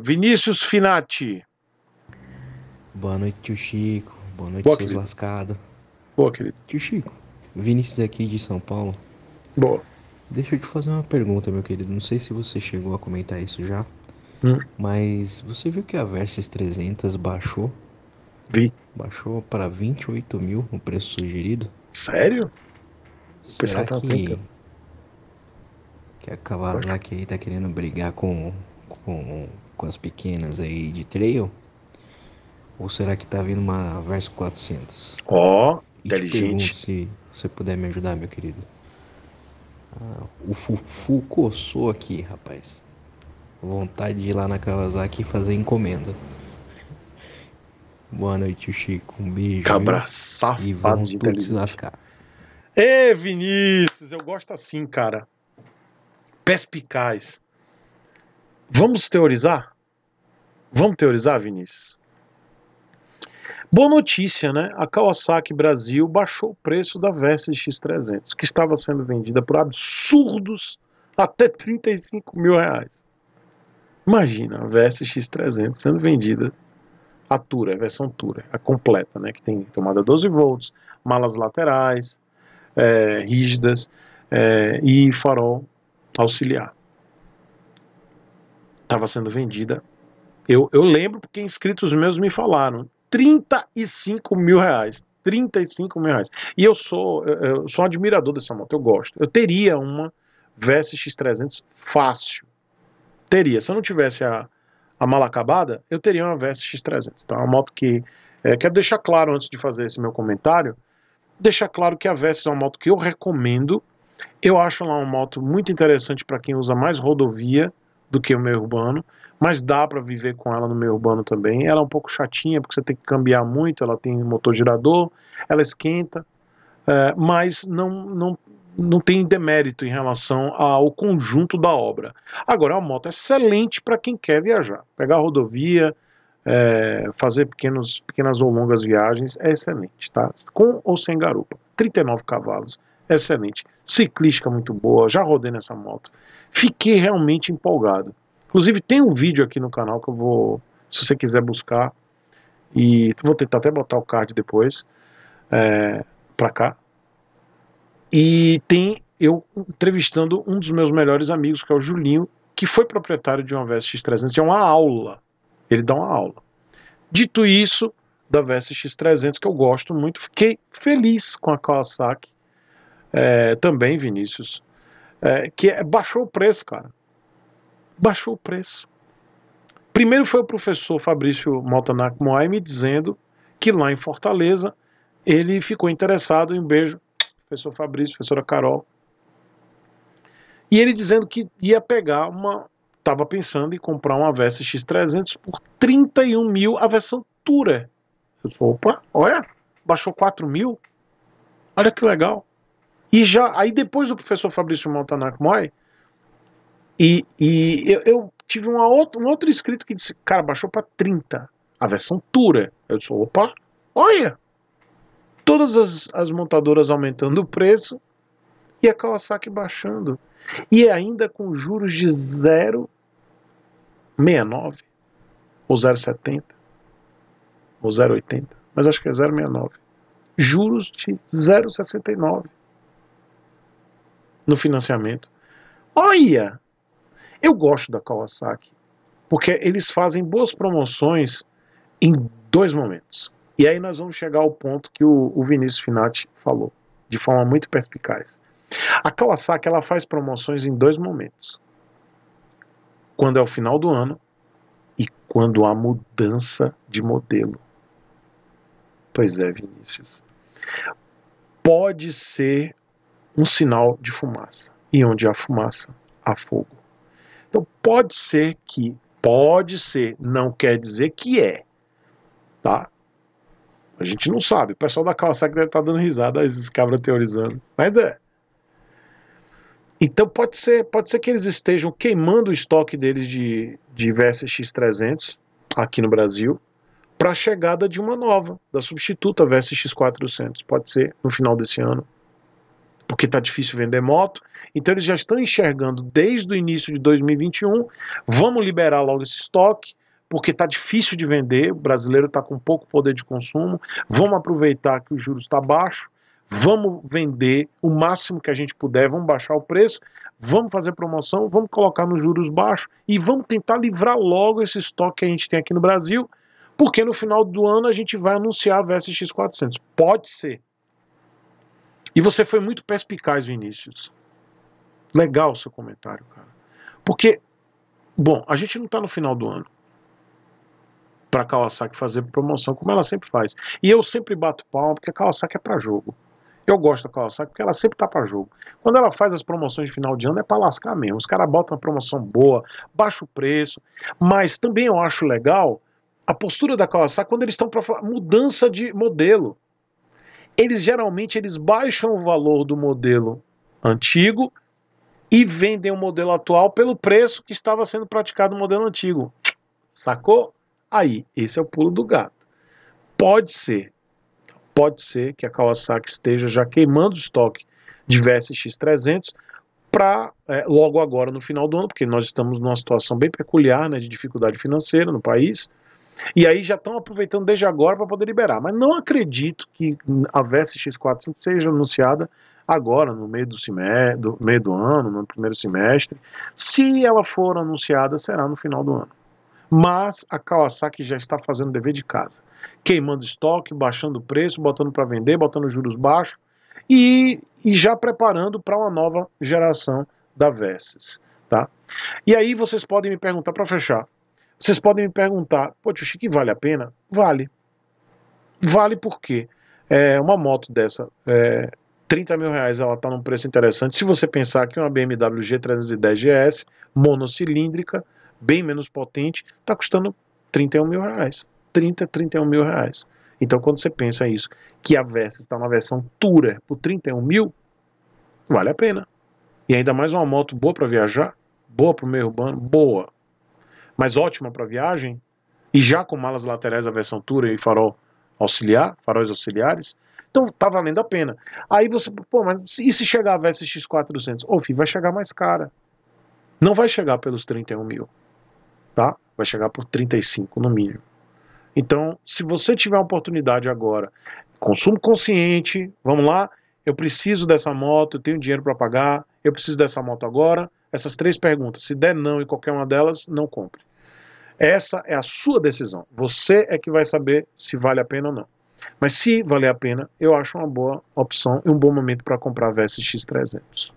Vinícius Finati. Boa noite, tio Chico. Boa noite, seus lascados. Boa, querido. Tio Chico, Vinícius aqui de São Paulo. Boa. Deixa eu te fazer uma pergunta, meu querido. Não sei se você chegou a comentar isso já, mas você viu que a Versys 300 baixou? Vi. Baixou para 28 mil o preço sugerido? Sério? Será que a Kawasaki aí tá querendo brigar com as pequenas aí de trail? Ou será que tá vindo uma Versys 400? Ó, inteligente. Se você puder me ajudar, meu querido. Ah, o Fufu coçou aqui, rapaz. Vontade de ir lá na Kawasaki e fazer encomenda. Boa noite, Chico. Um beijo. Cabra safado. E vamos todos se lascar. Ê, Vinícius, eu gosto assim, cara. Perspicaz. Vamos teorizar? Vamos teorizar, Vinícius? Boa notícia, né? A Kawasaki Brasil baixou o preço da Versys X300, que estava sendo vendida por absurdos até 35 mil reais. Imagina, a Versys X300 sendo vendida a Tourer, a versão Tourer, a completa, né? Que tem tomada 12 volts, malas laterais, rígidas e farol auxiliar. Estava sendo vendida, eu lembro porque inscritos meus me falaram, 35 mil reais, 35 mil reais. E eu sou um admirador dessa moto, eu gosto. Eu teria uma Versys X300 fácil. Teria. Se eu não tivesse a mala acabada, eu teria uma Versys X300. Então, é uma moto que... quero deixar claro, antes de fazer esse meu comentário, deixar claro que a Versys é uma moto que eu recomendo. Eu acho ela uma moto muito interessante para quem usa mais rodovia do que o meio urbano, mas dá para viver com ela no meio urbano também. Ela é um pouco chatinha, porque você tem que cambiar muito, ela tem motor girador, ela esquenta, mas não tem demérito em relação ao conjunto da obra. Agora, é uma moto excelente para quem quer viajar. Pegar a rodovia, fazer pequenas ou longas viagens, é excelente, tá? Com ou sem garupa. 39 cavalos, excelente. Ciclística muito boa, já rodei nessa moto. Fiquei realmente empolgado. Inclusive tem um vídeo aqui no canal que eu vou, se você quiser buscar, e vou tentar até botar o card depois pra cá. E tem eu entrevistando um dos meus melhores amigos, que é o Julinho, que foi proprietário de uma Versys X300. É uma aula, ele dá uma aula. Dito isso, da Versys X300, que eu gosto muito, fiquei feliz com a Kawasaki, também, Vinícius, que baixou o preço, cara. Baixou o preço. Primeiro foi o professor Fabrício Maltanac Moay me dizendo que lá em Fortaleza ele ficou interessado em beijo, professor Fabrício, professora Carol, e ele dizendo que ia pegar uma, estava pensando em comprar uma Versys X300 por 31 mil, a versão Tourer. Eu falei, opa, olha, baixou 4 mil, olha que legal. E já, aí depois do professor Fabrício Maltanac Moay, eu tive um outro inscrito que disse, cara, baixou para 30, a versão Tourer. Eu disse, opa, olha, todas as montadoras aumentando o preço e a Kawasaki baixando. E ainda com juros de 0,69 ou 0,70 ou 0,80, mas acho que é 0,69. Juros de 0,69 no financiamento. Olha! Eu gosto da Kawasaki, porque eles fazem boas promoções em dois momentos. E aí nós vamos chegar ao ponto que o Vinícius Finati falou, de forma muito perspicaz. A Kawasaki, ela faz promoções em dois momentos. Quando é o final do ano e quando há mudança de modelo. Pois é, Vinícius. Pode ser um sinal de fumaça. E onde há fumaça, há fogo. Então pode ser, não quer dizer que é, tá? A gente não sabe, o pessoal da Kawasaki deve estar dando risada, esses cabras teorizando, mas é. Então pode ser que eles estejam queimando o estoque deles de Versys X300 aqui no Brasil, para a chegada de uma nova, da substituta Versys X400, pode ser no final desse ano, porque está difícil vender moto. Então eles já estão enxergando desde o início de 2021, vamos liberar logo esse estoque, porque está difícil de vender, o brasileiro está com pouco poder de consumo, vamos aproveitar que o juros está baixo, vamos vender o máximo que a gente puder, vamos baixar o preço, vamos fazer promoção, vamos colocar nos juros baixos e vamos tentar livrar logo esse estoque que a gente tem aqui no Brasil, porque no final do ano a gente vai anunciar a Versys X400. Pode ser. E você foi muito perspicaz, Vinícius. Legal o seu comentário, cara. Porque, bom, a gente não está no final do ano para a Kawasaki fazer promoção, como ela sempre faz. E eu sempre bato palma, porque a Kawasaki é para jogo. Eu gosto da Kawasaki porque ela sempre tá para jogo. Quando ela faz as promoções de final de ano é para lascar mesmo. Os caras botam uma promoção boa, baixa o preço. Mas também eu acho legal a postura da Kawasaki quando eles estão para mudança de modelo. Eles geralmente baixam o valor do modelo antigo e vendem o modelo atual pelo preço que estava sendo praticado no modelo antigo. Sacou? Aí, esse é o pulo do gato. Pode ser que a Kawasaki esteja já queimando o estoque de Versys X300 para logo agora no final do ano, porque nós estamos numa situação bem peculiar, né, de dificuldade financeira no país, e aí já estão aproveitando desde agora para poder liberar. Mas não acredito que a Versys X400 seja anunciada agora, no meio do ano, no primeiro semestre. Se ela for anunciada, será no final do ano. Mas a Kawasaki já está fazendo dever de casa, queimando estoque, baixando o preço, botando para vender, botando juros baixos e já preparando para uma nova geração da Versys, tá? E aí vocês podem me perguntar, para fechar, vocês podem me perguntar, pô, Tio Chico, vale a pena? Vale. Vale porque uma moto dessa, 30 mil reais, ela está num preço interessante. Se você pensar que uma BMW G310GS, monocilíndrica, bem menos potente, está custando 31 mil reais. 31 mil reais. Então quando você pensa isso, que a Versys está na versão Tourer por 31 mil, vale a pena. E ainda mais uma moto boa para viajar, boa para o meio urbano, boa, mas ótima para viagem, e já com malas laterais da versão Tourer e farol auxiliar, faróis auxiliares, então tá valendo a pena. Aí você, pô, mas e se chegar a Versys X400? Ô, filho, vai chegar mais cara. Não vai chegar pelos 31 mil. Tá? Vai chegar por 35 no mínimo. Então, se você tiver a oportunidade agora, consumo consciente, vamos lá, eu preciso dessa moto, eu tenho dinheiro para pagar, eu preciso dessa moto agora, essas três perguntas, se der não em qualquer uma delas, não compre. Essa é a sua decisão, você é que vai saber se vale a pena ou não. Mas se valer a pena, eu acho uma boa opção e um bom momento para comprar a Versys X300.